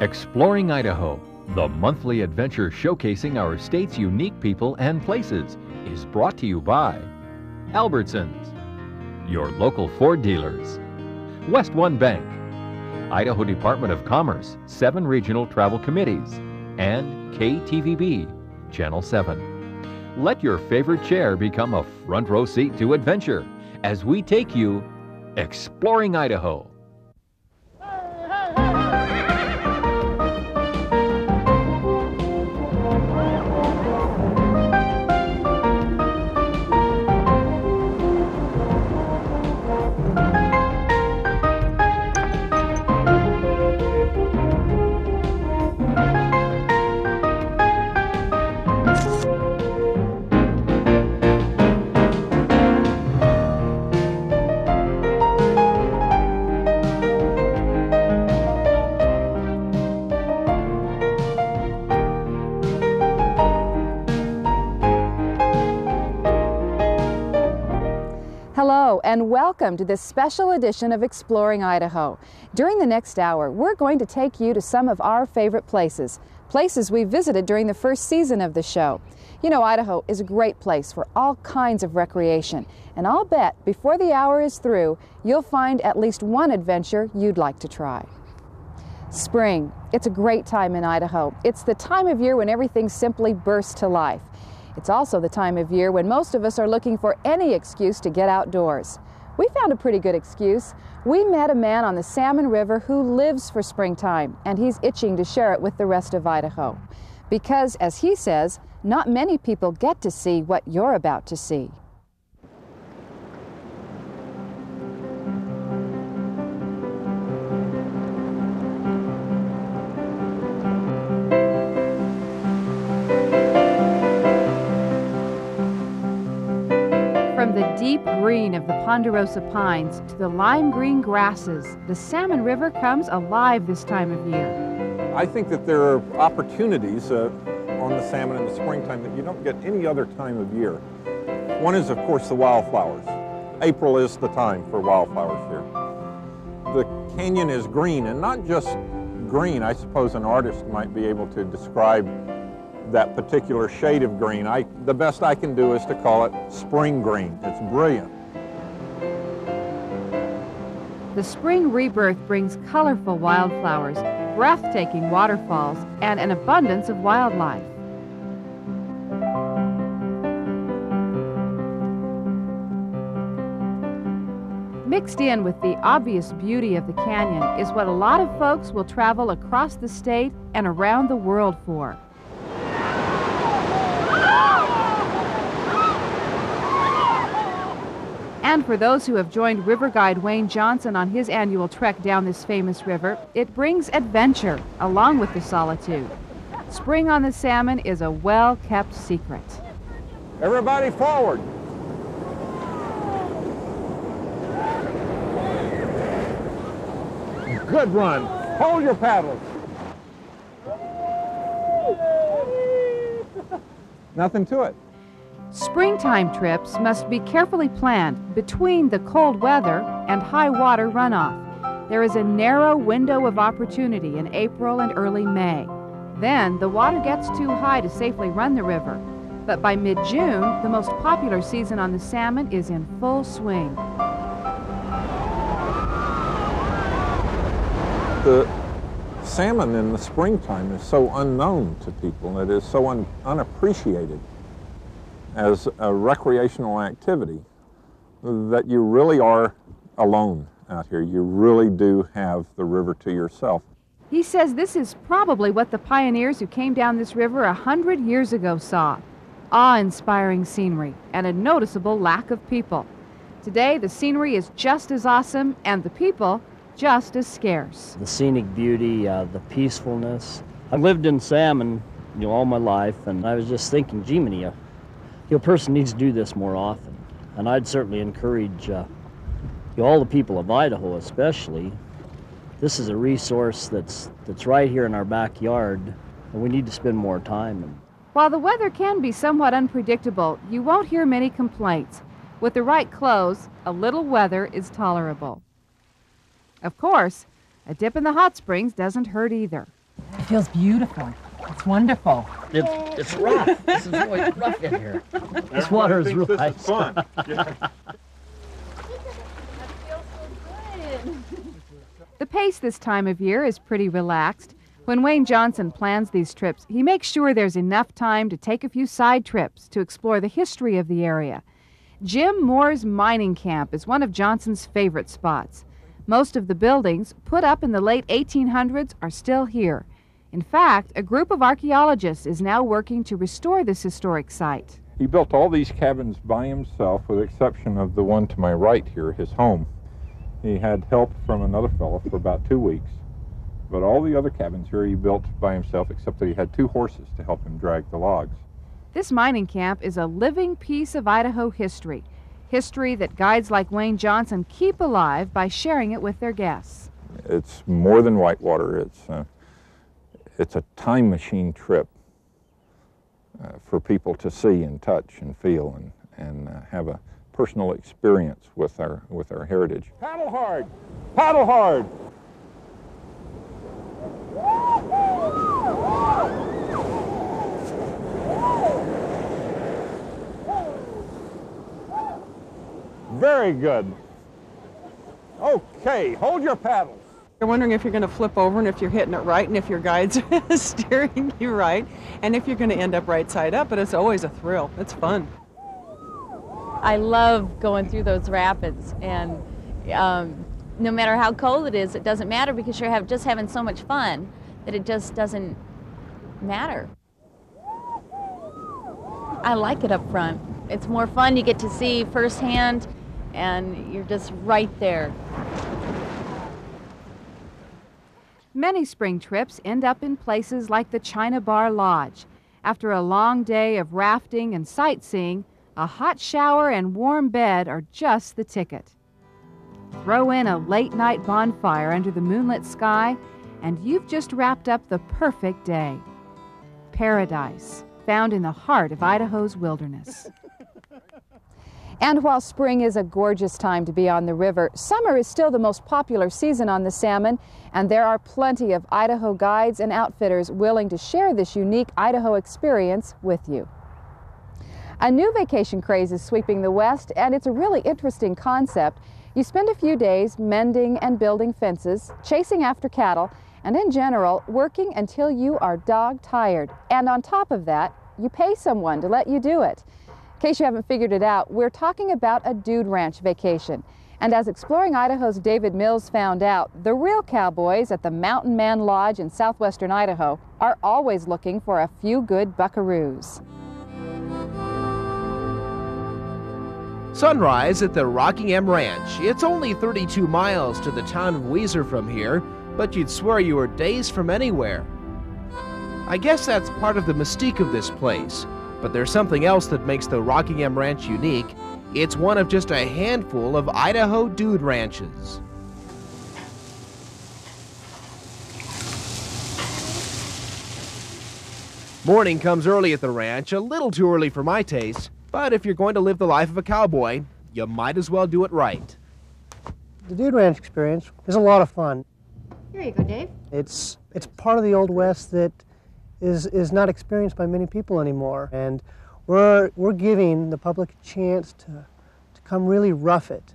Exploring Idaho, the monthly adventure showcasing our state's unique people and places, is brought to you by Albertsons, your local Ford dealers, West One Bank, Idaho Department of Commerce, 7 regional travel committees, and KTVB, Channel 7. Let your favorite chair become a front row seat to adventure as we take you exploring Idaho. And welcome to this special edition of Exploring Idaho. During the next hour, we're going to take you to some of our favorite places, places we visited during the first season of the show. You know, Idaho is a great place for all kinds of recreation, and I'll bet before the hour is through, you'll find at least one adventure you'd like to try. Spring, it's a great time in Idaho. It's the time of year when everything simply bursts to life. It's also the time of year when most of us are looking for any excuse to get outdoors. We found a pretty good excuse. We met a man on the Salmon River who lives for springtime, and he's itching to share it with the rest of Idaho. Because, as he says, not many people get to see what you're about to see. The deep green of the ponderosa pines to the lime green grasses, the Salmon River comes alive this time of year. I think that there are opportunities on the salmon in the springtime that you don't get any other time of year. One is, of course, the wildflowers. April is the time for wildflowers here. The canyon is green, and not just green. I suppose an artist might be able to describe that particular shade of green. The best I can do is to call it spring green. It's brilliant. The spring rebirth brings colorful wildflowers, breathtaking waterfalls, and an abundance of wildlife. Mixed in with the obvious beauty of the canyon is what a lot of folks will travel across the state and around the world for. And for those who have joined river guide Wayne Johnson on his annual trek down this famous river, it brings adventure along with the solitude. Spring on the salmon is a well-kept secret. Everybody forward! Good run! Hold your paddles! Nothing to it. Springtime trips must be carefully planned between the cold weather and high water runoff. There is a narrow window of opportunity in April and early May. Then the water gets too high to safely run the river. But by mid-June, the most popular season on the salmon is in full swing. The salmon in the springtime is so unknown to people. It is so unappreciated as a recreational activity that you really are alone out here. You really do have the river to yourself. He says this is probably what the pioneers who came down this river 100 years ago saw. Awe-inspiring scenery and a noticeable lack of people. Today the scenery is just as awesome and the people just as scarce. The scenic beauty, the peacefulness. I've lived in salmon, you know, all my life, and I was just thinking, Jiminy, your person needs to do this more often, and I'd certainly encourage all the people of Idaho, especially. This is a resource that's right here in our backyard, and we need to spend more time. While the weather can be somewhat unpredictable, you won't hear many complaints. With the right clothes, a little weather is tolerable. Of course, a dip in the hot springs doesn't hurt either. feels beautiful. It's wonderful. It's rough. This is really rough in here. This water is really nice. This is fun. Yeah. The pace this time of year is pretty relaxed. When Wayne Johnson plans these trips, he makes sure there's enough time to take a few side trips to explore the history of the area. Jim Moore's mining camp is one of Johnson's favorite spots. Most of the buildings, put up in the late 1800s, are still here. In fact, a group of archaeologists is now working to restore this historic site. He built all these cabins by himself, with the exception of the one to my right here, his home. He had help from another fellow for about 2 weeks, but all the other cabins here he built by himself, except that he had 2 horses to help him drag the logs. This mining camp is a living piece of Idaho history, history that guides like Wayne Johnson keep alive by sharing it with their guests. It's more than whitewater. It's a time machine trip for people to see and touch and feel and have a personal experience with our heritage. Paddle hard! Paddle hard! Very good. Okay, hold your paddles. You're wondering if you're going to flip over and if you're hitting it right and if your guide's steering you right and if you're going to end up right side up, but it's always a thrill. It's fun. I love going through those rapids, and no matter how cold it is, it doesn't matter because you're just having so much fun that it just doesn't matter. I like it up front. It's more fun. You get to see firsthand, and you're just right there. Many spring trips end up in places like the China Bar Lodge. After a long day of rafting and sightseeing, a hot shower and warm bed are just the ticket. Throw in a late-night bonfire under the moonlit sky, and you've just wrapped up the perfect day. Paradise, found in the heart of Idaho's wilderness. And while spring is a gorgeous time to be on the river, summer is still the most popular season on the Salmon, and there are plenty of Idaho guides and outfitters willing to share this unique Idaho experience with you. A new vacation craze is sweeping the West, and it's a really interesting concept. You spend a few days mending and building fences, chasing after cattle, and in general, working until you are dog tired. And on top of that, you pay someone to let you do it. In case you haven't figured it out, we're talking about a dude ranch vacation. And as Exploring Idaho's David Mills found out, the real cowboys at the Mountain Man Lodge in southwestern Idaho are always looking for a few good buckaroos. Sunrise at the Rocking M Ranch. It's only 32 miles to the town of Weezer from here, but you'd swear you were days from anywhere. I guess that's part of the mystique of this place, but there's something else that makes the Rocking M Ranch unique. It's one of just a handful of Idaho dude ranches. Morning comes early at the ranch, a little too early for my taste. But if you're going to live the life of a cowboy, you might as well do it right. The Dude Ranch experience is a lot of fun. Here you go, Dave. It's part of the Old West that is not experienced by many people anymore. And we're giving the public a chance to come really rough it.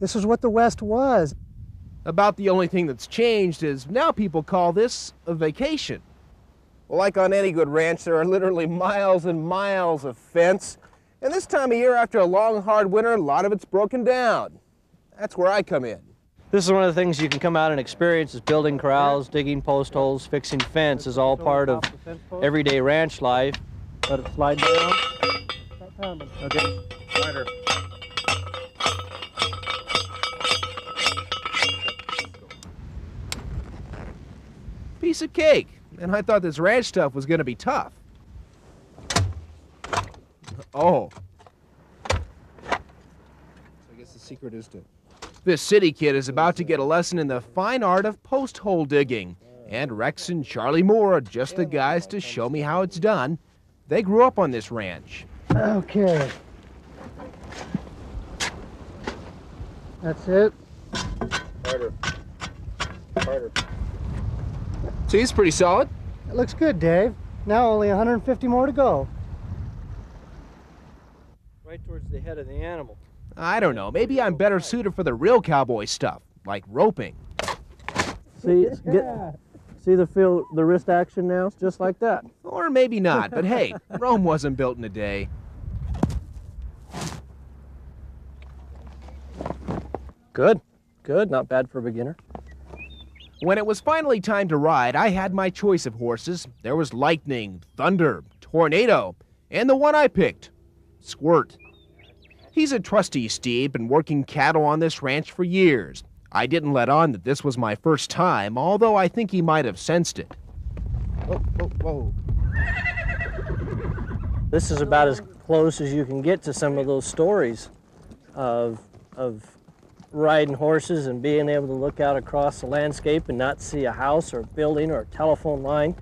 This is what the West was. About the only thing that's changed is now people call this a vacation. Like on any good ranch, there are literally miles and miles of fence. And this time of year, after a long, hard winter, a lot of it's broken down. That's where I come in. This is one of the things you can come out and experience is building corrals, digging post holes, fixing fence is all part of everyday ranch life. Let it slide down. Okay, slider. Piece of cake. And I thought this ranch stuff was going to be tough. Oh. So I guess the secret is to... This city kid is about to get a lesson in the fine art of post hole digging. And Rex and Charlie Moore are just the guys to show me how it's done. They grew up on this ranch. Okay. That's it. Harder. Harder. So he's pretty solid. It looks good, Dave. Now only 150 more to go. Right towards the head of the animal. I don't know. Maybe I'm better suited for the real cowboy stuff, like roping. See, see the feel, the wrist action now? It's just like that. Or maybe not, but hey, Rome wasn't built in a day. Good, good, not bad for a beginner. When it was finally time to ride, I had my choice of horses. There was lightning, thunder, tornado, and the one I picked, Squirt. He's a trusty steed, been working cattle on this ranch for years. I didn't let on that this was my first time, although I think he might have sensed it. Oh, oh, whoa. This is about as close as you can get to some of those stories of riding horses and being able to look out across the landscape and not see a house or a building or a telephone line.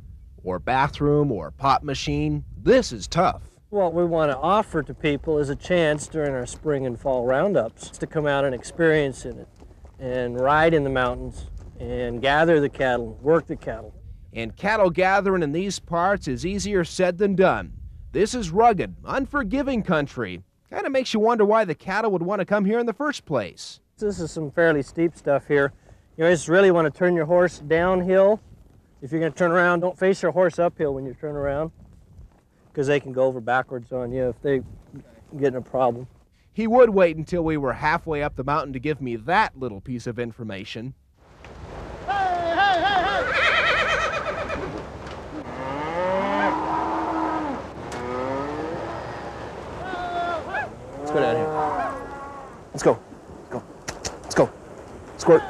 Or bathroom or pop machine. This is tough. What we want to offer to people is a chance during our spring and fall roundups to come out and experience in it and ride in the mountains and gather the cattle, work the cattle. And cattle gathering in these parts is easier said than done. This is rugged, unforgiving country. Kind of makes you wonder why the cattle would want to come here in the first place. This is some fairly steep stuff here. You just really want to turn your horse downhill. If you're going to turn around, don't face your horse uphill when you turn around, because they can go over backwards on you if they get in a problem. He would wait until we were halfway up the mountain to give me that little piece of information. Hey, hey, hey, hey! Let's go down here. Let's go. Go. Let's go. Squirt.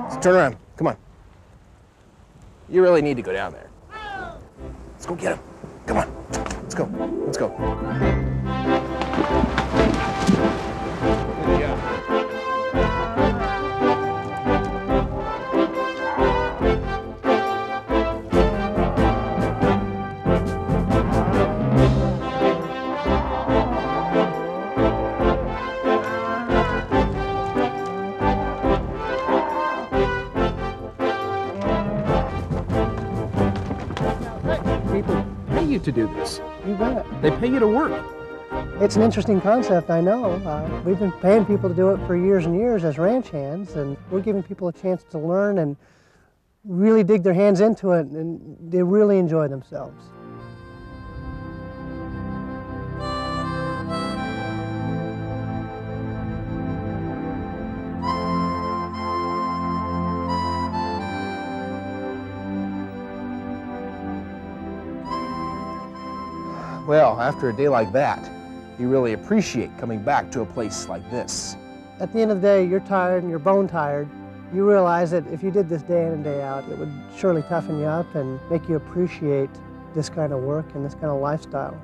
Let's turn around. Come on. You really need to go down there. Let's go get him. Come on. Let's go. Let's go. To do this. You bet. They pay you to work. It's an interesting concept, I know. We've been paying people to do it for years and years as ranch hands, and we're giving people a chance to learn and really dig their hands into it, and they really enjoy themselves. Well, after a day like that, you really appreciate coming back to a place like this. At the end of the day, you're tired and you're bone tired. You realize that if you did this day in and day out, it would surely toughen you up and make you appreciate this kind of work and this kind of lifestyle.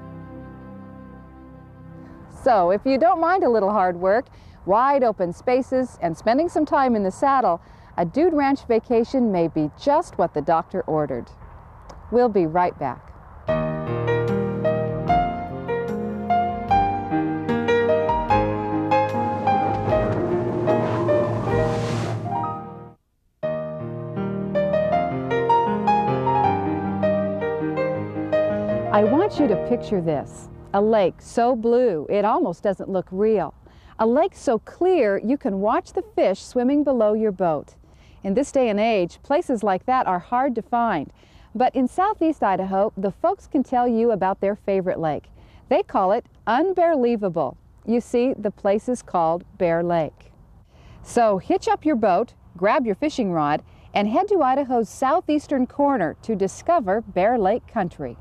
So if you don't mind a little hard work, wide open spaces, and spending some time in the saddle, a dude ranch vacation may be just what the doctor ordered. We'll be right back. I want you to picture this, a lake so blue it almost doesn't look real. A lake so clear you can watch the fish swimming below your boat. In this day and age, places like that are hard to find. But in southeast Idaho, the folks can tell you about their favorite lake. They call it unbearleavable. You see, the place is called Bear Lake. So hitch up your boat, grab your fishing rod, and head to Idaho's southeastern corner to discover Bear Lake country.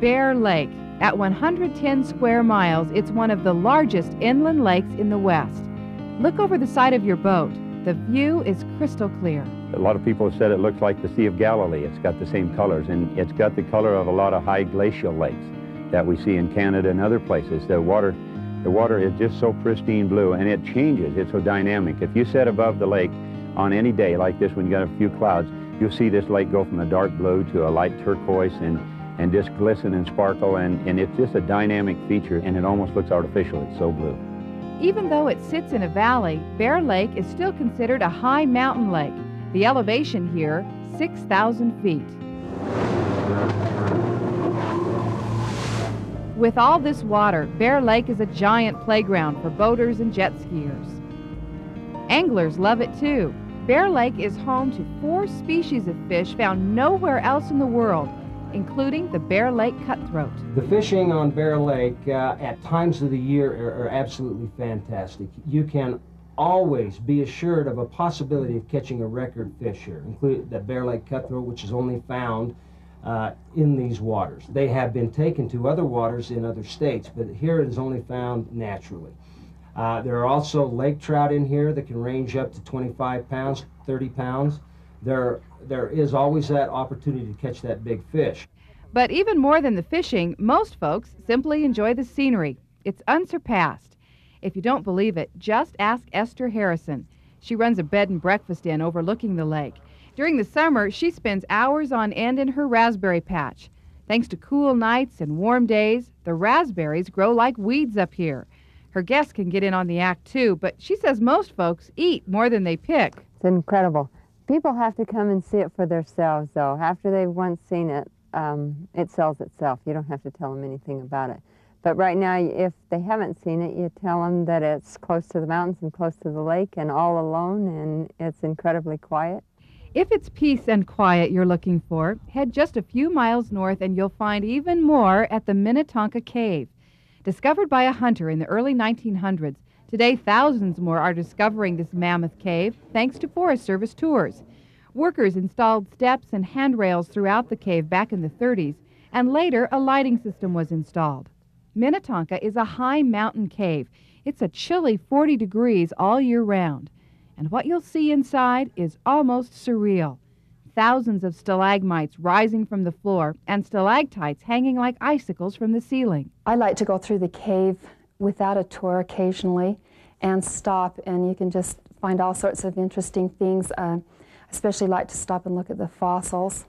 Bear Lake. At 110 square miles, it's one of the largest inland lakes in the West. Look over the side of your boat. The view is crystal clear. A lot of people have said it looks like the Sea of Galilee. It's got the same colors, and it's got the color of a lot of high glacial lakes that we see in Canada and other places. The water is just so pristine blue, and it changes. It's so dynamic. If you sit above the lake on any day like this when you've got a few clouds, you'll see this lake go from a dark blue to a light turquoise, and and just glisten and sparkle, and it's just a dynamic feature, and it almost looks artificial. It's so blue. Even though it sits in a valley, Bear Lake is still considered a high mountain lake. The elevation here, 6,000 feet. With all this water, Bear Lake is a giant playground for boaters and jet skiers. Anglers love it too. Bear Lake is home to 4 species of fish found nowhere else in the world, including the Bear Lake cutthroat. The fishing on Bear Lake at times of the year are absolutely fantastic. You can always be assured of a possibility of catching a record fish here, including the Bear Lake cutthroat, which is only found in these waters. They have been taken to other waters in other states, but here it is only found naturally. There are also lake trout in here that can range up to 25 pounds, 30 pounds. There is always that opportunity to catch that big fish. But even more than the fishing, most folks simply enjoy the scenery. It's unsurpassed. If you don't believe it, just ask Esther Harrison. She runs a bed and breakfast inn overlooking the lake. During the summer, she spends hours on end in her raspberry patch. Thanks to cool nights and warm days, the raspberries grow like weeds up here. Her guests can get in on the act too, but she says most folks eat more than they pick. It's incredible. People have to come and see it for themselves, though. After they've once seen it, it sells itself. You don't have to tell them anything about it. But right now, if they haven't seen it, you tell them that it's close to the mountains and close to the lake and all alone, and it's incredibly quiet. If it's peace and quiet you're looking for, head just a few miles north and you'll find even more at the Minnetonka Cave. Discovered by a hunter in the early 1900s, today, thousands more are discovering this mammoth cave thanks to Forest Service tours. Workers installed steps and handrails throughout the cave back in the 30s, and later a lighting system was installed. Minnetonka is a high mountain cave. It's a chilly 40 degrees all year round. And what you'll see inside is almost surreal. Thousands of stalagmites rising from the floor and stalactites hanging like icicles from the ceiling. I like to go through the cave without a tour occasionally and stop, and you can just find all sorts of interesting things. I especially like to stop and look at the fossils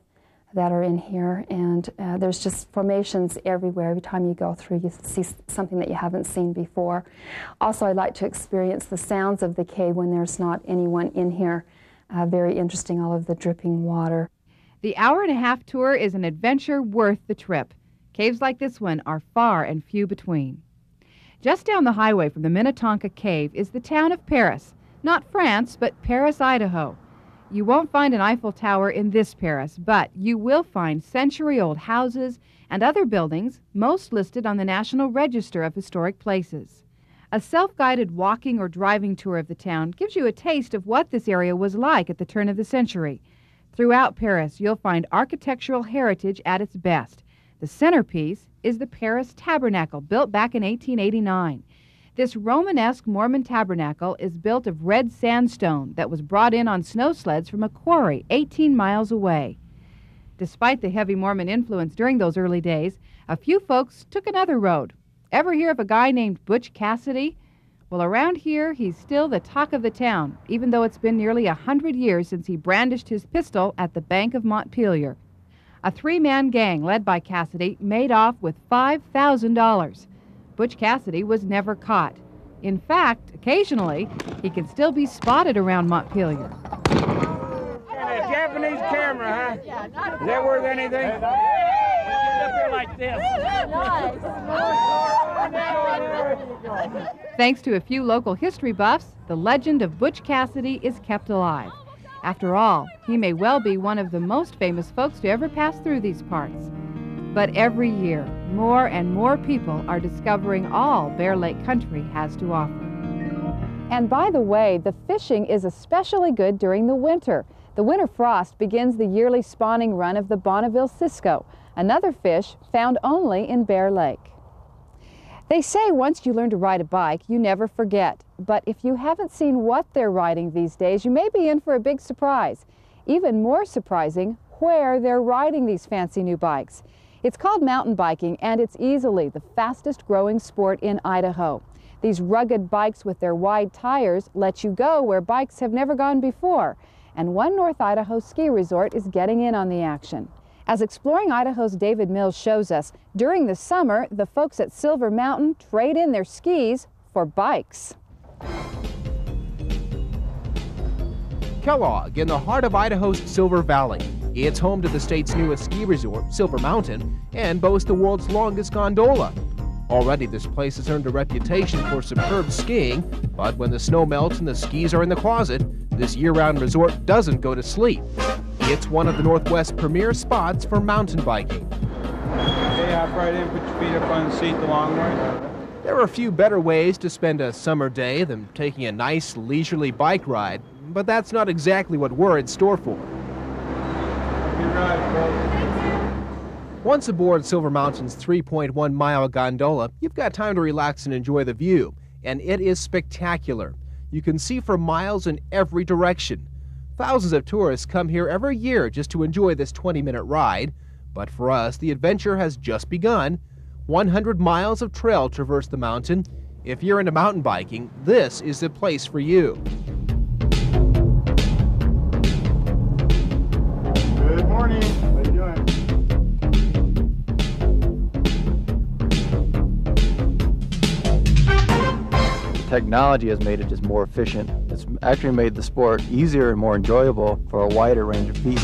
that are in here, and there's just formations everywhere. Every time you go through, you see something that you haven't seen before. Also, I like to experience the sounds of the cave when there's not anyone in here. Very interesting, all of the dripping water. The hour-and-a-half tour is an adventure worth the trip. Caves like this one are far and few between. Just down the highway from the Minnetonka Cave is the town of Paris. Not France, but Paris, Idaho. You won't find an Eiffel Tower in this Paris, but you will find century-old houses and other buildings, most listed on the National Register of Historic Places. A self-guided walking or driving tour of the town gives you a taste of what this area was like at the turn of the century. Throughout Paris, you'll find architectural heritage at its best. The centerpiece is the Paris Tabernacle, built back in 1889. This Romanesque Mormon tabernacle is built of red sandstone that was brought in on snow sleds from a quarry 18 miles away. Despite the heavy Mormon influence during those early days, a few folks took another road. Ever hear of a guy named Butch Cassidy? Well, around here, he's still the talk of the town, even though it's been nearly 100 years since he brandished his pistol at the Bank of Montpelier. A 3-man gang led by Cassidy made off with $5,000. Butch Cassidy was never caught. In fact, occasionally, he can still be spotted around Montpelier. And a Japanese camera, huh? Yeah, not is that worth anything? Get up here like this. Thanks to a few local history buffs, the legend of Butch Cassidy is kept alive. After all, he may well be one of the most famous folks to ever pass through these parts. But every year, more and more people are discovering all Bear Lake country has to offer. And by the way, the fishing is especially good during the winter. The winter frost begins the yearly spawning run of the Bonneville Cisco, another fish found only in Bear Lake. They say once you learn to ride a bike, you never forget. But if you haven't seen what they're riding these days, you may be in for a big surprise. Even more surprising, where they're riding these fancy new bikes. It's called mountain biking, and it's easily the fastest growing sport in Idaho. These rugged bikes with their wide tires let you go where bikes have never gone before. And one North Idaho ski resort is getting in on the action. As Exploring Idaho's David Mills shows us, during the summer, the folks at Silver Mountain trade in their skis for bikes. Kellogg, in the heart of Idaho's Silver Valley. It's home to the state's newest ski resort, Silver Mountain, and boasts the world's longest gondola. Already, this place has earned a reputation for superb skiing, but when the snow melts and the skis are in the closet, this year-round resort doesn't go to sleep. It's one of the Northwest's premier spots for mountain biking. Hey, hop right in, put your feet up on the seat, the long one. There are a few better ways to spend a summer day than taking a nice, leisurely bike ride, but that's not exactly what we're in store for. Good ride, folks. Once aboard Silver Mountain's 3.1-mile gondola, you've got time to relax and enjoy the view, and it is spectacular. You can see for miles in every direction. Thousands of tourists come here every year just to enjoy this 20-minute ride, but for us, the adventure has just begun. 100 miles of trail traverse the mountain. If you're into mountain biking, this is the place for you. Good morning. How you doing? Technology has made it just more efficient. It's actually made the sport easier and more enjoyable for a wider range of people.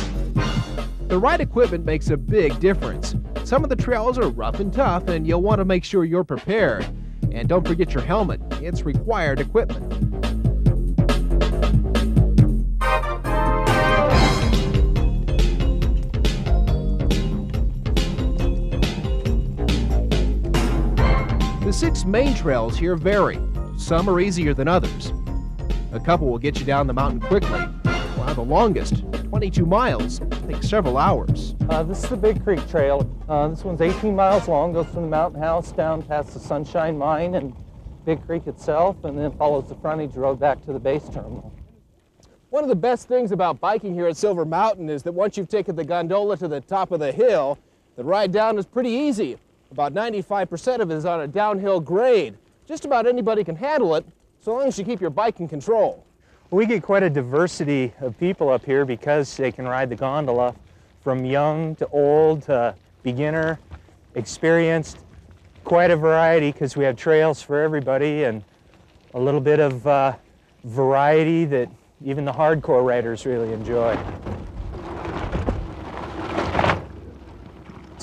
The right equipment makes a big difference. Some of the trails are rough and tough, and you'll want to make sure you're prepared. And don't forget your helmet. It's required equipment. The 6 main trails here vary. Some are easier than others. A couple will get you down the mountain quickly, while the longest, 22 miles, takes several hours. This is the Big Creek Trail. This one's 18 miles long, goes from the Mountain House down past the Sunshine Mine and Big Creek itself, and then follows the frontage road back to the base terminal. One of the best things about biking here at Silver Mountain is that once you've taken the gondola to the top of the hill, the ride down is pretty easy. About 95% of it is on a downhill grade. Just about anybody can handle it, so long as you keep your bike in control. We get quite a diversity of people up here because they can ride the gondola from young to old to beginner, experienced, quite a variety because we have trails for everybody and a little bit of variety that even the hardcore riders really enjoy.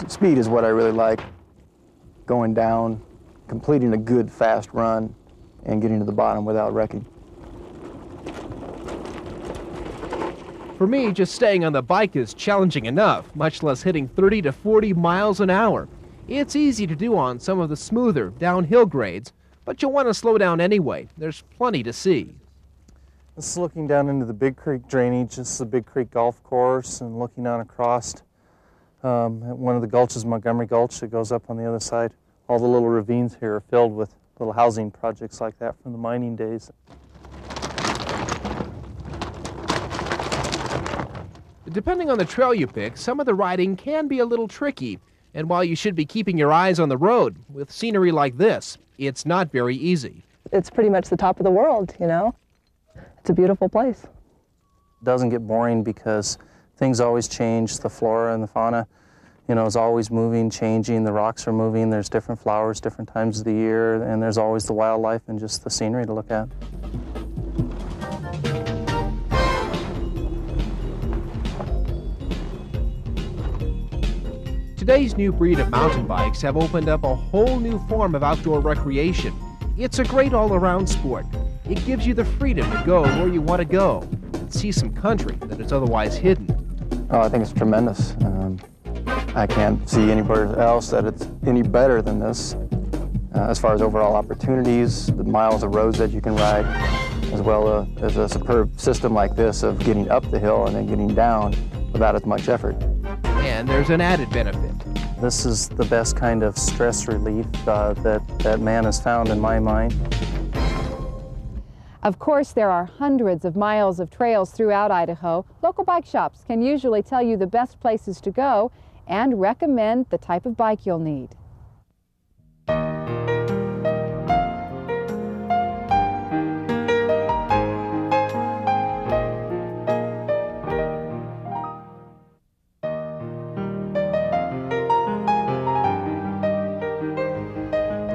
Speed is what I really like. Going down, completing a good fast run, and getting to the bottom without wrecking. For me, just staying on the bike is challenging enough, much less hitting 30 to 40 miles an hour. It's easy to do on some of the smoother downhill grades, but you'll want to slow down anyway. There's plenty to see. This is looking down into the Big Creek drainage. This is the Big Creek Golf Course, and looking on across at one of the gulches, Montgomery Gulch, that goes up on the other side. All the little ravines here are filled with little housing projects like that from the mining days. Depending on the trail you pick, some of the riding can be a little tricky, and while you should be keeping your eyes on the road, with scenery like this, it's not very easy. It's pretty much the top of the world, you know. It's a beautiful place. It doesn't get boring because things always change. The flora and the fauna, you know, is always moving, changing. The rocks are moving. There's different flowers, different times of the year, and there's always the wildlife and just the scenery to look at. Today's new breed of mountain bikes have opened up a whole new form of outdoor recreation. It's a great all-around sport. It gives you the freedom to go where you want to go and see some country that is otherwise hidden. Oh, I think it's tremendous. I can't see anywhere else that it's any better than this. As far as overall opportunities, the miles of roads that you can ride, as well as a superb system like this of getting up the hill and then getting down without as much effort. And there's an added benefit. This is the best kind of stress relief that man has found in my mind. Of course, there are hundreds of miles of trails throughout Idaho. Local bike shops can usually tell you the best places to go and recommend the type of bike you'll need.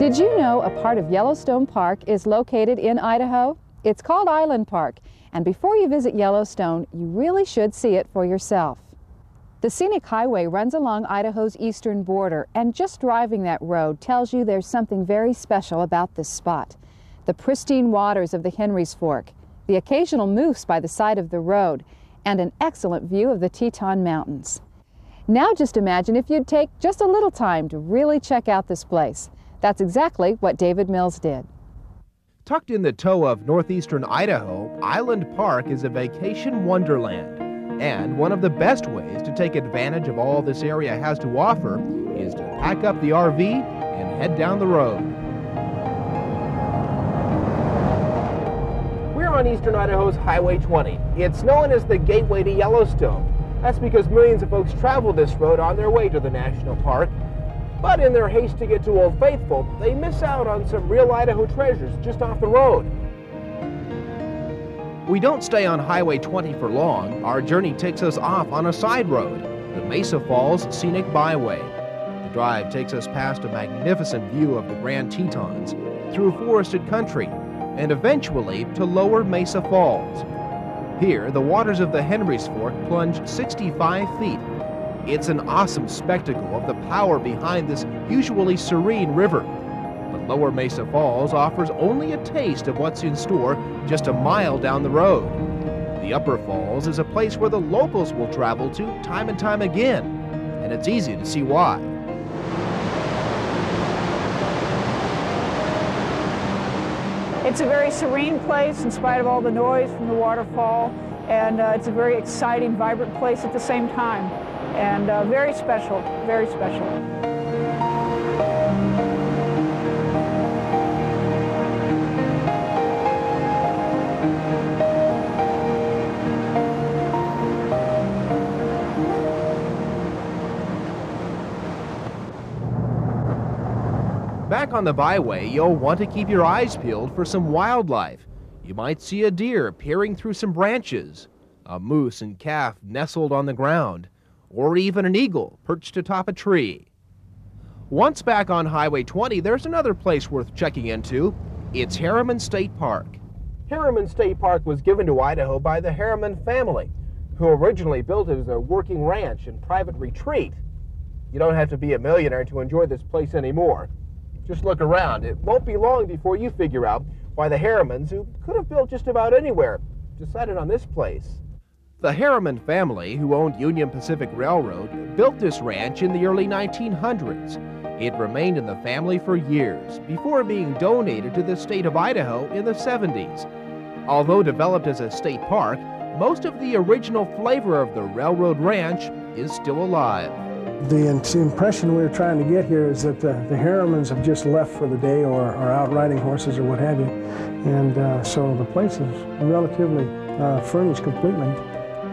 Did you know a part of Yellowstone Park is located in Idaho? It's called Island Park, and before you visit Yellowstone, you really should see it for yourself. The scenic highway runs along Idaho's eastern border, and just driving that road tells you there's something very special about this spot. The pristine waters of the Henry's Fork, the occasional moose by the side of the road, and an excellent view of the Teton Mountains. Now just imagine if you'd take just a little time to really check out this place. That's exactly what David Mills did. Tucked in the toe of northeastern Idaho, Island Park is a vacation wonderland. And one of the best ways to take advantage of all this area has to offer is to pack up the RV and head down the road. We're on eastern Idaho's Highway 20. It's known as the gateway to Yellowstone. That's because millions of folks travel this road on their way to the national park. But in their haste to get to Old Faithful, they miss out on some real Idaho treasures just off the road. We don't stay on Highway 20 for long. Our journey takes us off on a side road, the Mesa Falls Scenic Byway. The drive takes us past a magnificent view of the Grand Tetons, through forested country, and eventually to Lower Mesa Falls. Here, the waters of the Henry's Fork plunge 65 feet. It's an awesome spectacle of the power behind this usually serene river. But Lower Mesa Falls offers only a taste of what's in store just a mile down the road. The Upper Falls is a place where the locals will travel to time and time again, and it's easy to see why. It's a very serene place in spite of all the noise from the waterfall, and it's a very exciting, vibrant place at the same time. And very special, very special. Back on the byway, you'll want to keep your eyes peeled for some wildlife. You might see a deer peering through some branches, a moose and calf nestled on the ground, or even an eagle perched atop a tree. Once back on Highway 20, there's another place worth checking into. It's Harriman State Park. Harriman State Park was given to Idaho by the Harriman family, who originally built it as a working ranch and private retreat. You don't have to be a millionaire to enjoy this place anymore. Just look around. It won't be long before you figure out why the Harrimans, who could have built just about anywhere, decided on this place. The Harriman family, who owned Union Pacific Railroad, built this ranch in the early 1900s. It remained in the family for years before being donated to the state of Idaho in the 70s. Although developed as a state park, most of the original flavor of the railroad ranch is still alive. The impression we were trying to get here is that the Harrimans have just left for the day or are out riding horses or what have you. And so the place is relatively furnished completely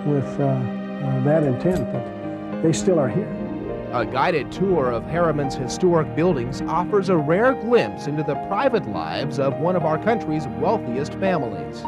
with that intent, but they still are here. A guided tour of Harriman's historic buildings offers a rare glimpse into the private lives of one of our country's wealthiest families.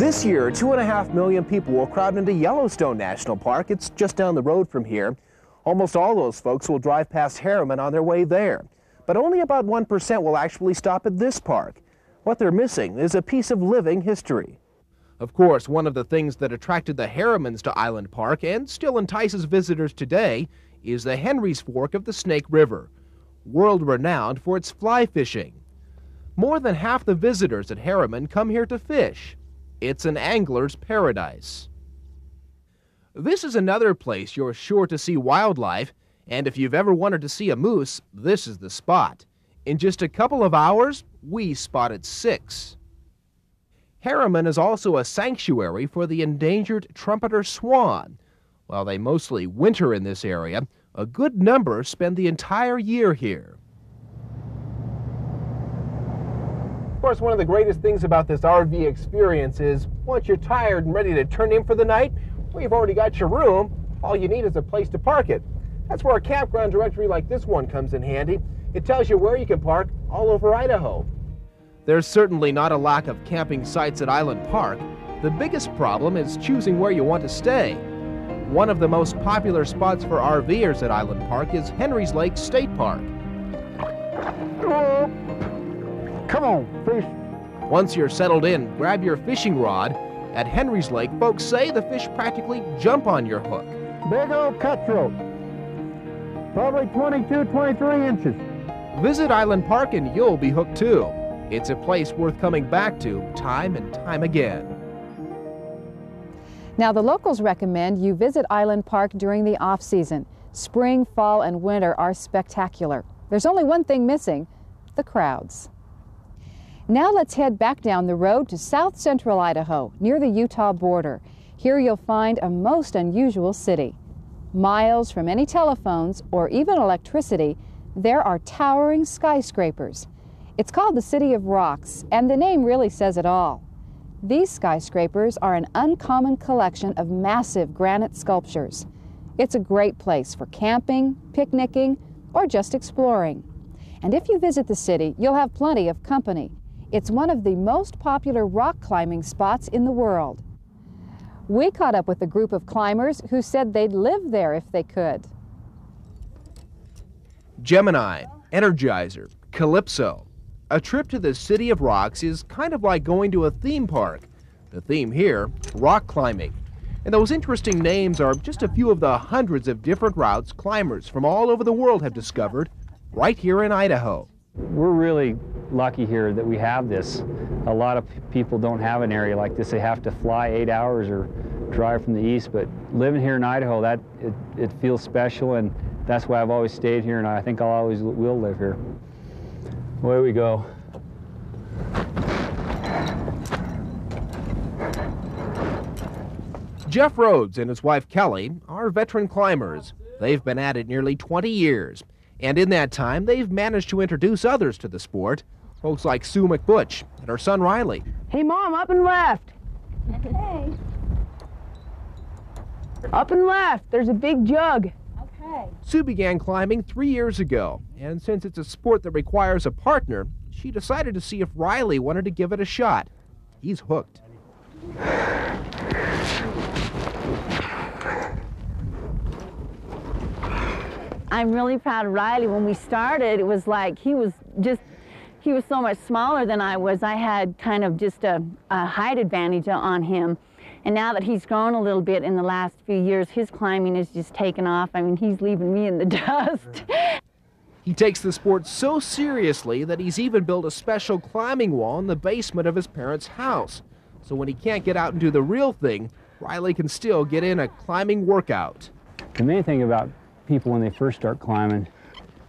This year, 2.5 million people will crowd into Yellowstone National Park. It's just down the road from here. Almost all those folks will drive past Harriman on their way there, but only about 1% will actually stop at this park. What they're missing is a piece of living history. Of course, one of the things that attracted the Harrimans to Island Park and still entices visitors today is the Henry's Fork of the Snake River, world-renowned for its fly fishing. More than half the visitors at Harriman come here to fish. It's an angler's paradise. This is another place you're sure to see wildlife, and if you've ever wanted to see a moose, this is the spot. In just a couple of hours, we spotted 6. Harriman is also a sanctuary for the endangered trumpeter swan. While they mostly winter in this area, a good number spend the entire year here. Of course, one of the greatest things about this RV experience is once you're tired and ready to turn in for the night, well, you've already got your room. All you need is a place to park it. That's where a campground directory like this one comes in handy. It tells you where you can park all over Idaho. There's certainly not a lack of camping sites at Island Park. The biggest problem is choosing where you want to stay. One of the most popular spots for RVers at Island Park is Henry's Lake State Park. Come on, fish. Once you're settled in, grab your fishing rod. At Henry's Lake, folks say the fish practically jump on your hook. Big old cutthroat, probably 22, 23 inches. Visit Island Park and you'll be hooked too. It's a place worth coming back to time and time again. Now the locals recommend you visit Island Park during the off-season. Spring, fall, and winter are spectacular. There's only one thing missing, the crowds. Now let's head back down the road to South Central Idaho, near the Utah border. Here you'll find a most unusual city. Miles from any telephones or even electricity, there are towering skyscrapers. It's called the City of Rocks, and the name really says it all. These skyscrapers are an uncommon collection of massive granite sculptures. It's a great place for camping, picnicking, or just exploring. And if you visit the city, you'll have plenty of company. It's one of the most popular rock climbing spots in the world. We caught up with a group of climbers who said they'd live there if they could. Gemini, Energizer, Calypso. A trip to the City of Rocks is kind of like going to a theme park. The theme here, rock climbing. And those interesting names are just a few of the hundreds of different routes climbers from all over the world have discovered right here in Idaho. We're really lucky here that we have this. A lot of people don't have an area like this. They have to fly 8 hours or drive from the east, but living here in Idaho, that it feels special, and that's why I've always stayed here, and I think I'll always will live here. Away we go. Jeff Rhodes and his wife Kelly are veteran climbers. They've been at it nearly 20 years. And in that time, they've managed to introduce others to the sport. Folks like Sue McButch and her son Riley. Hey, Mom, up and left. Okay. Up and left. There's a big jug. Okay. Sue began climbing 3 years ago, and since it's a sport that requires a partner, she decided to see if Riley wanted to give it a shot. He's hooked. I'm really proud of Riley. When we started, it was like he was so much smaller than I was. I had kind of just a height advantage on him. And now that he's grown a little bit in the last few years, his climbing has just taken off. I mean, he's leaving me in the dust. He takes the sport so seriously that he's even built a special climbing wall in the basement of his parents' house. So when he can't get out and do the real thing, Riley can still get in a climbing workout. The main thing about people when they first start climbing,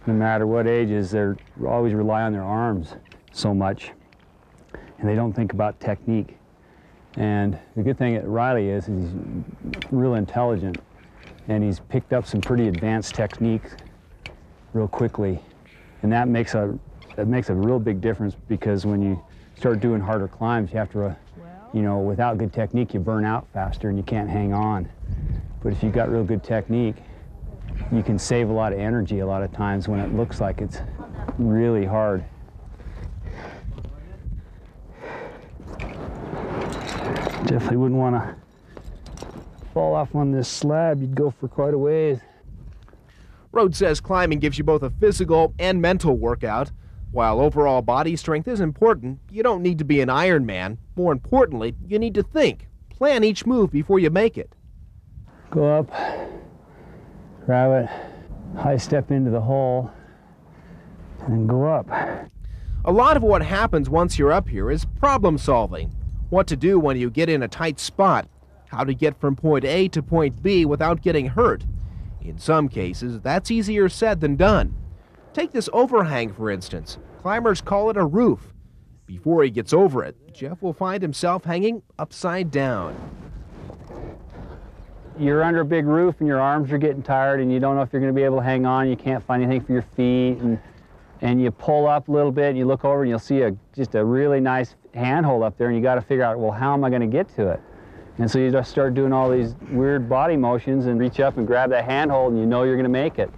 no matter what age is, they're always rely on their arms so much, and they don't think about technique. And the good thing at Riley is he's real intelligent, and he's picked up some pretty advanced techniques real quickly, and that makes a real big difference, because when you start doing harder climbs, you have to, you know, without good technique, you burn out faster and you can't hang on. But if you've got real good technique, you can save a lot of energy a lot of times when it looks like it's really hard. Definitely wouldn't want to fall off on this slab. You'd go for quite a ways. Rhodes says climbing gives you both a physical and mental workout. While overall body strength is important, you don't need to be an Ironman. More importantly, you need to think, plan each move before you make it. Go up. Grab it, high step into the hole, and go up. A lot of what happens once you're up here is problem solving. What to do when you get in a tight spot, how to get from point A to point B without getting hurt. In some cases, that's easier said than done. Take this overhang, for instance. Climbers call it a roof. Before he gets over it, Jeff will find himself hanging upside down. You're under a big roof and your arms are getting tired and you don't know if you're going to be able to hang on. You can't find anything for your feet, and you pull up a little bit and you look over and you'll see just a really nice handhold up there, and you got to figure out, well, how am I going to get to it? And so you just start doing all these weird body motions and reach up and grab that handhold, and you know you're going to make it.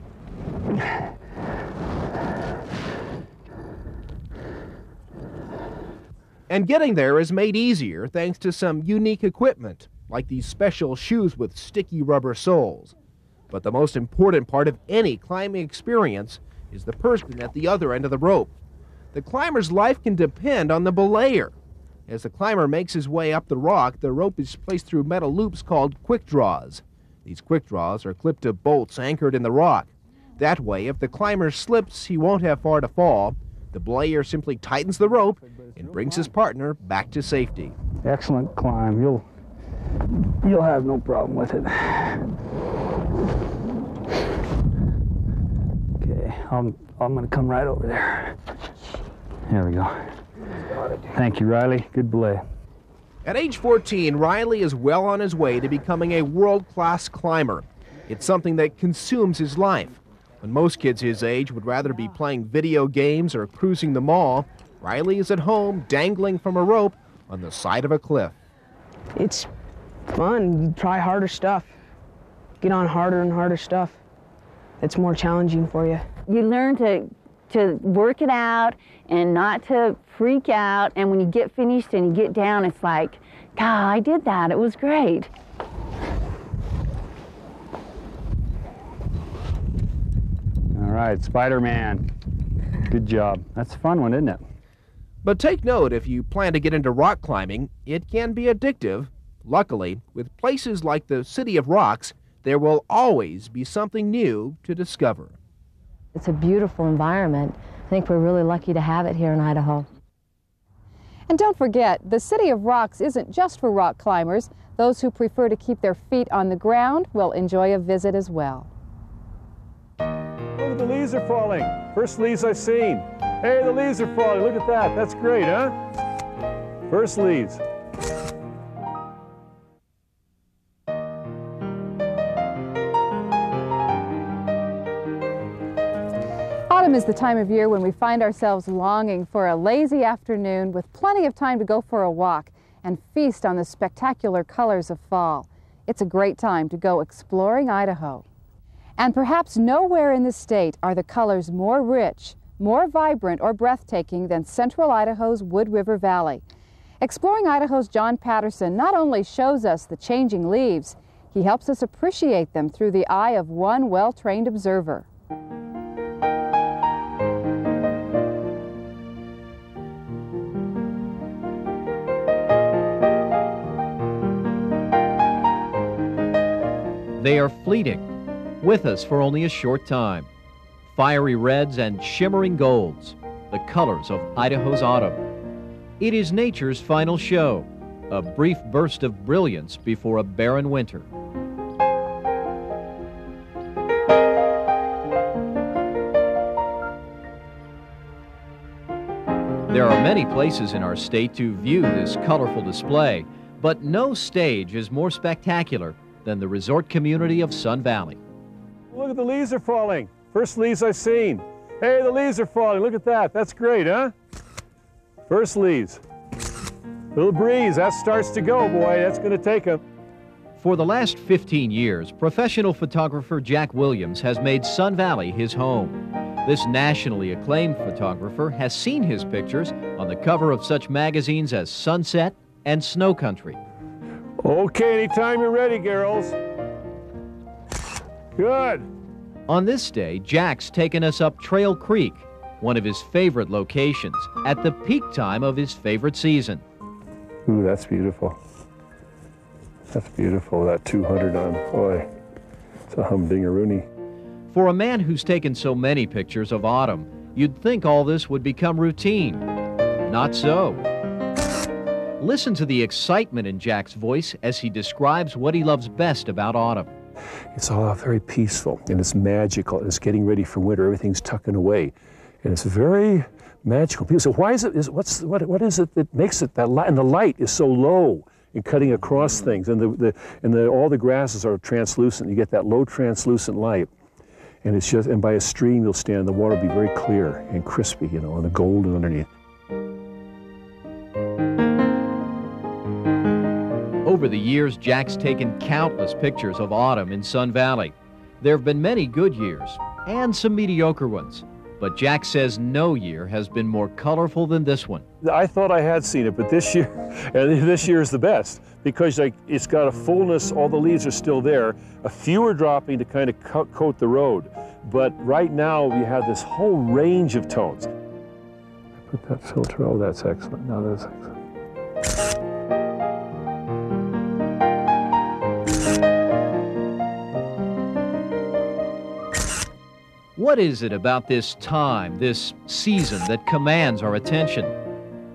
And getting there is made easier thanks to some unique equipment, like these special shoes with sticky rubber soles. But the most important part of any climbing experience is the person at the other end of the rope. The climber's life can depend on the belayer. As the climber makes his way up the rock, the rope is placed through metal loops called quick draws. These quick draws are clipped to bolts anchored in the rock. That way, if the climber slips, he won't have far to fall. The belayer simply tightens the rope and brings his partner back to safety. Excellent climb. You'll have no problem with it. Okay, I'm going to come right over there. There we go. Thank you, Riley. Good play. At age 14, Riley is well on his way to becoming a world-class climber. It's something that consumes his life. When most kids his age would rather be playing video games or cruising the mall, Riley is at home dangling from a rope on the side of a cliff. It's fun. You try harder stuff. Get on harder and harder stuff. That's more challenging for you. You learn to work it out and not to freak out, and when you get finished and you get down, it's like, God, I did that, it was great. All right, Spider-Man, good job. That's a fun one, isn't it? But take note, if you plan to get into rock climbing, it can be addictive. Luckily, with places like the City of Rocks, there will always be something new to discover. It's a beautiful environment. I think we're really lucky to have it here in Idaho. And don't forget, the City of Rocks isn't just for rock climbers. Those who prefer to keep their feet on the ground will enjoy a visit as well. Oh, the leaves are falling. First leaves I've seen. Hey, the leaves are falling. Look at that. That's great, huh? First leaves. Autumn is the time of year when we find ourselves longing for a lazy afternoon with plenty of time to go for a walk and feast on the spectacular colors of fall. It's a great time to go exploring Idaho. And perhaps nowhere in the state are the colors more rich, more vibrant, or breathtaking than central Idaho's Wood River Valley. Exploring Idaho's John Patterson not only shows us the changing leaves, he helps us appreciate them through the eye of one well-trained observer. They are fleeting, with us for only a short time. Fiery reds and shimmering golds, the colors of Idaho's autumn. It is nature's final show, a brief burst of brilliance before a barren winter. There are many places in our state to view this colorful display, but no stage is more spectacular than the resort community of Sun Valley. Look at the leaves are falling. First leaves I've seen. Hey, the leaves are falling. Look at that. That's great, huh? First leaves. Little breeze. That starts to go, boy. That's going to take them. For the last 15 years, professional photographer Jack Williams has made Sun Valley his home. This nationally acclaimed photographer has seen his pictures on the cover of such magazines as Sunset and Snow Country. Okay, anytime you're ready, girls. Good. On this day, Jack's taken us up Trail Creek, one of his favorite locations, at the peak time of his favorite season. Ooh, that's beautiful. That's beautiful, that 200 on, boy, it's a humdingeroony. For a man who's taken so many pictures of autumn, you'd think all this would become routine. Not so. Listen to the excitement in Jack's voice as he describes what he loves best about autumn. It's all very peaceful, and it's magical, and it's getting ready for winter. Everything's tucking away, and it's very magical. People say, why is it, what is it that makes it that light? And the light is so low and cutting across things, and all the grasses are translucent. You get that low translucent light, and it's just, and by a stream you'll stand, and the water will be very clear and crispy, you know, and the gold underneath. Over the years, Jack's taken countless pictures of autumn in Sun Valley. There have been many good years and some mediocre ones. But Jack says no year has been more colorful than this one. I thought I had seen it, but this year is the best because it's got a fullness, all the leaves are still there, a few are dropping to kind of coat the road. But right now we have this whole range of tones. I put that filter, oh, that's excellent, no, that's excellent. What is it about this time, this season, that commands our attention?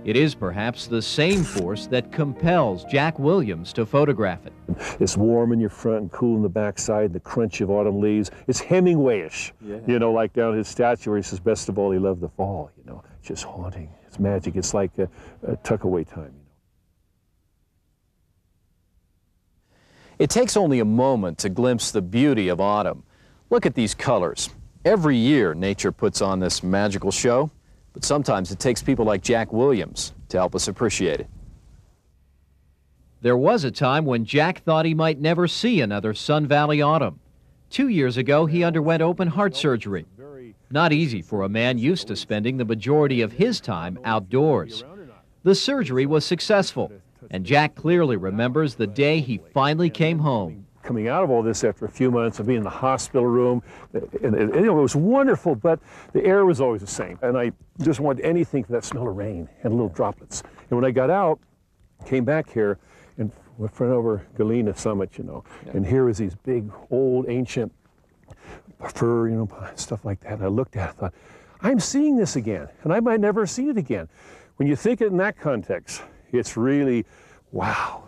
It is perhaps the same force that compels Jack Williams to photograph it. It's warm in your front and cool in the backside, the crunch of autumn leaves. It's Hemingway-ish, yeah. You know, like down his statue where he says, best of all, he loved the fall, you know. It's just haunting, it's magic, it's like a tuck-away time. It takes only a moment to glimpse the beauty of autumn. Look at these colors. Every year, nature puts on this magical show, but sometimes it takes people like Jack Williams to help us appreciate it. There was a time when Jack thought he might never see another Sun Valley autumn. 2 years ago, he underwent open heart surgery. Not easy for a man used to spending the majority of his time outdoors. The surgery was successful, and Jack clearly remembers the day he finally came home. Coming out of all this after a few months of being in the hospital room, and you know, it was wonderful, but the air was always the same. And I just wanted anything that smelled of rain and little droplets. And when I got out, came back here, and we went over Galena Summit, you know, and here was these big, old, ancient fir, you know, stuff like that. And I looked at it and thought, I'm seeing this again, and I might never see it again. When you think it in that context, it's really, wow.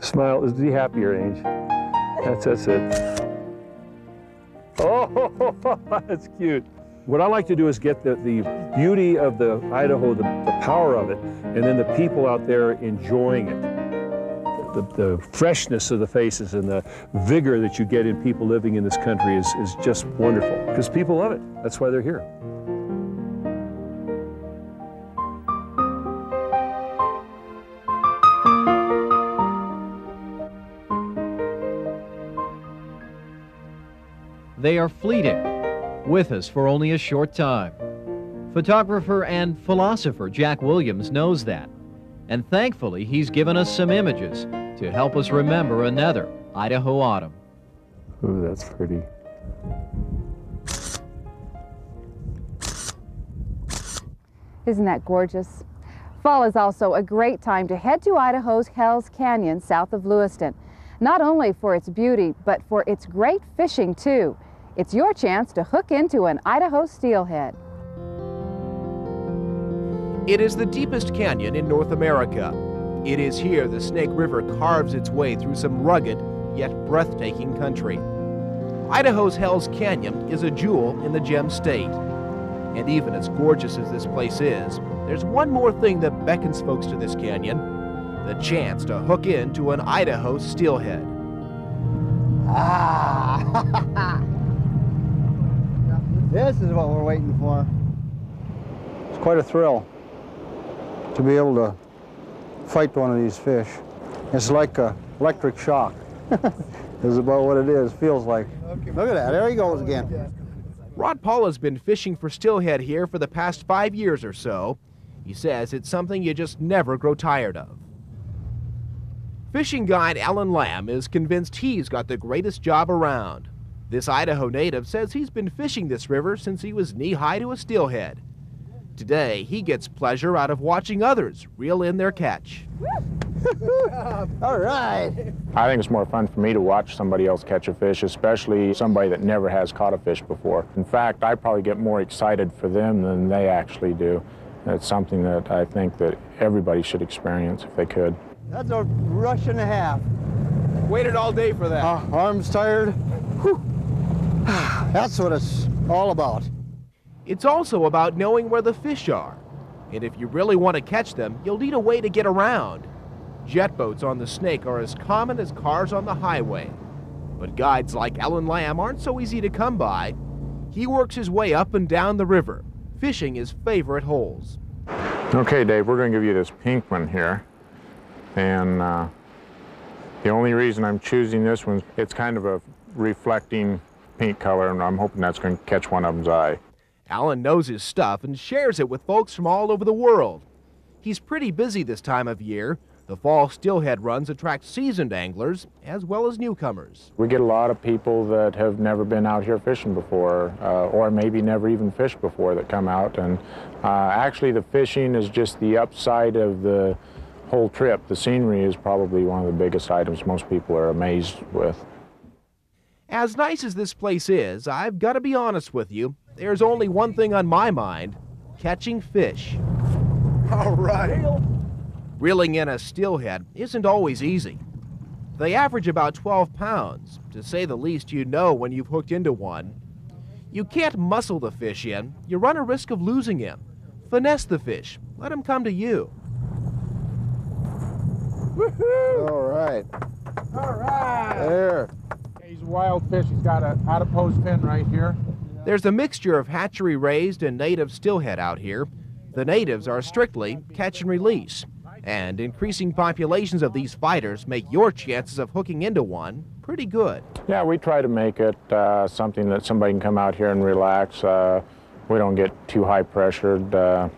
Smile is the happier range. That's it. Oh, that's cute. What I like to do is get the beauty of the Idaho, the power of it, and then the people out there enjoying it. The freshness of the faces and the vigor that you get in people living in this country is just wonderful, because people love it. That's why they're here. They are fleeting, with us for only a short time. Photographer and philosopher Jack Williams knows that, and thankfully he's given us some images to help us remember another Idaho autumn. Ooh, that's pretty. Isn't that gorgeous? Fall is also a great time to head to Idaho's Hell's Canyon south of Lewiston. Not only for its beauty, but for its great fishing too. It's your chance to hook into an Idaho steelhead. It is the deepest canyon in North America. It is here the Snake River carves its way through some rugged yet breathtaking country. Idaho's Hell's Canyon is a jewel in the Gem State. And even as gorgeous as this place is, there's one more thing that beckons folks to this canyon: the chance to hook into an Idaho steelhead. Ah! This is what we're waiting for. It's quite a thrill to be able to fight one of these fish. It's like an electric shock. It's about what it is, feels like. Look at that, there he goes again. Rod Paul has been fishing for steelhead here for the past 5 years or so. He says it's something you just never grow tired of. Fishing guide Alan Lamb is convinced he's got the greatest job around. This Idaho native says he's been fishing this river since he was knee-high to a steelhead. Today, he gets pleasure out of watching others reel in their catch. All right. I think it's more fun for me to watch somebody else catch a fish, especially somebody that never has caught a fish before. In fact, I probably get more excited for them than they actually do. That's something that I think that everybody should experience if they could. That's a rush and a half. Waited all day for that. Arms tired. Whew. That's what it's all about. It's also about knowing where the fish are. And if you really want to catch them, you'll need a way to get around. Jet boats on the Snake are as common as cars on the highway. But guides like Alan Lamb aren't so easy to come by. He works his way up and down the river, fishing his favorite holes. Okay, Dave, we're going to give you this pink one here. And the only reason I'm choosing this one, it's kind of a reflecting pink color, and I'm hoping that's going to catch one of them's eye. Alan knows his stuff and shares it with folks from all over the world. He's pretty busy this time of year. The fall steelhead runs attract seasoned anglers as well as newcomers. We get a lot of people that have never been out here fishing before or maybe never even fished before that come out, and actually the fishing is just the upside of the whole trip. The scenery is probably one of the biggest items most people are amazed with. As nice as this place is, I've got to be honest with you, there's only one thing on my mind: catching fish. All right. Reeling in a steelhead isn't always easy. They average about 12 pounds, to say the least. You know when you've hooked into one. You can't muscle the fish in, you run a risk of losing him. Finesse the fish, let him come to you. Woohoo! All right. All right. There. He's a wild fish, he's got an adipose fin right here. There's a mixture of hatchery raised and native steelhead out here. The natives are strictly catch and release. And increasing populations of these fighters make your chances of hooking into one pretty good. Yeah, we try to make it something that somebody can come out here and relax. We don't get too high pressured. The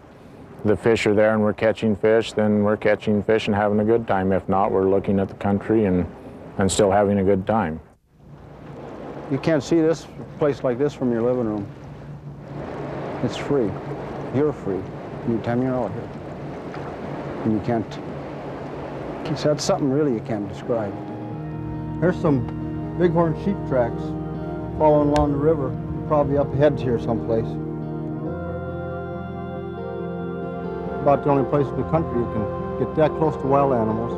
fish are there and we're catching fish, then we're catching fish and having a good time. If not, we're looking at the country and still having a good time. You can't see this place like this from your living room. It's free. You're free. Anytime you're out here. And you can't, so that's something really you can't describe. There's some bighorn sheep tracks following along the river, probably up ahead here someplace. About the only place in the country you can get that close to wild animals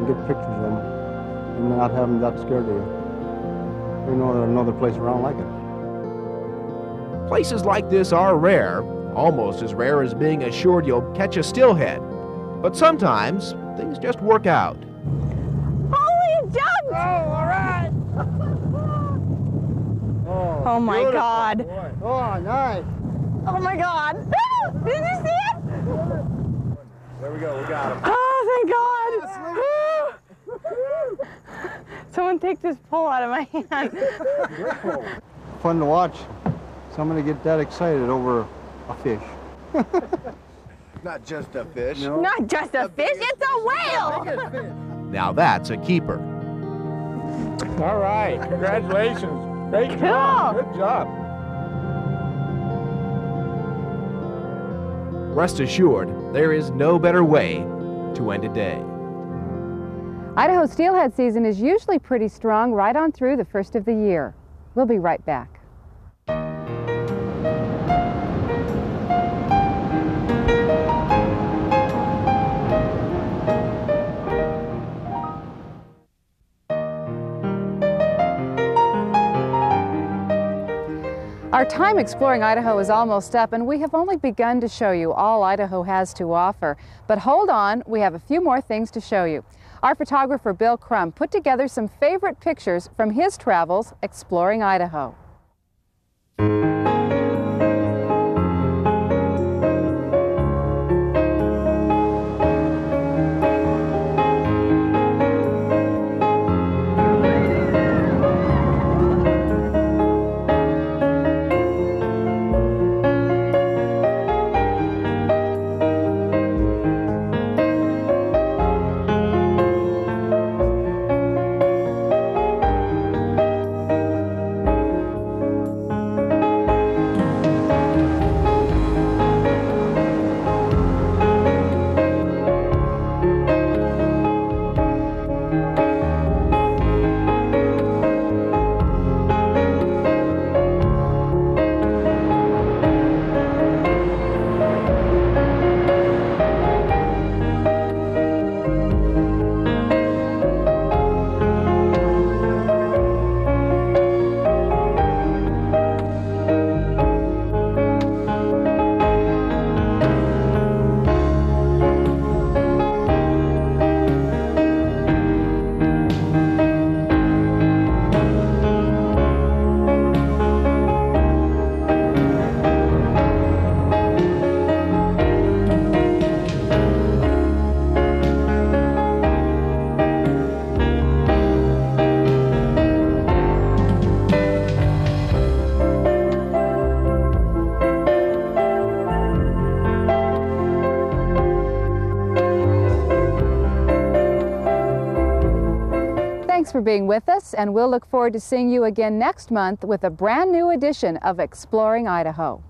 and get pictures of them and not have them that scared of you. You know, there's another place around like it. Places like this are rare, almost as rare as being assured you'll catch a steelhead. But sometimes, things just work out. Holy ducks! Oh, all right! Oh my beautiful. God. Boy. Oh, nice. Oh my God. Did you see it? There we go, we got him. Oh, thank God. Someone take this pole out of my hand. Fun to watch. Somebody get that excited over a fish. Not just a fish. No. Not just a fish, it's a whale! Now that's a keeper. All right, congratulations. Great job, good job. Rest assured, there is no better way to end a day. Idaho steelhead season is usually pretty strong right on through the first of the year. We'll be right back. Our time exploring Idaho is almost up, and we have only begun to show you all Idaho has to offer. But hold on, we have a few more things to show you. Our photographer Bill Crum put together some favorite pictures from his travels exploring Idaho. for being with us, and we'll look forward to seeing you again next month with a brand new edition of Exploring Idaho.